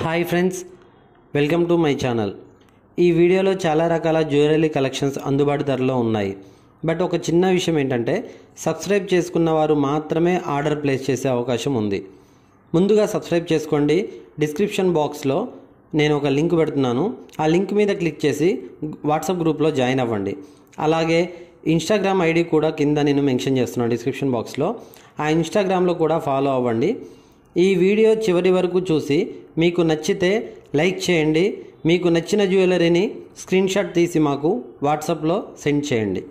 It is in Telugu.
Hi friends, welcome to my channel. ఈ వీడియోలో చాలా రకాల జ్యువెలరీ కలెక్షన్స్ అందుబాటు ధరలో ఉన్నాయి. బట్ ఒక చిన్న విషయం ఏంటంటే, సబ్స్క్రైబ్ చేసుకున్న వారు మాత్రమే ఆర్డర్ ప్లేస్ చేసే అవకాశం ఉంది. ముందుగా సబ్స్క్రైబ్ చేసుకోండి. డిస్క్రిప్షన్ బాక్స్లో నేను ఒక లింక్ పెడుతున్నాను. ఆ లింక్ మీద క్లిక్ చేసి వాట్సాప్ గ్రూప్లో జాయిన్ అవ్వండి. అలాగే ఇన్స్టాగ్రామ్ ఐడి కూడా కింద నేను మెన్షన్ చేస్తున్నాను డిస్క్రిప్షన్ బాక్స్లో. ఆ ఇన్స్టాగ్రామ్లో కూడా ఫాలో అవ్వండి. ఈ వీడియో చివరి వరకు చూసి మీకు నచ్చితే లైక్ చేయండి. మీకు నచ్చిన జ్యువెలరీని స్క్రీన్ షాట్ తీసి మాకు వాట్సాప్లో సెండ్ చేయండి.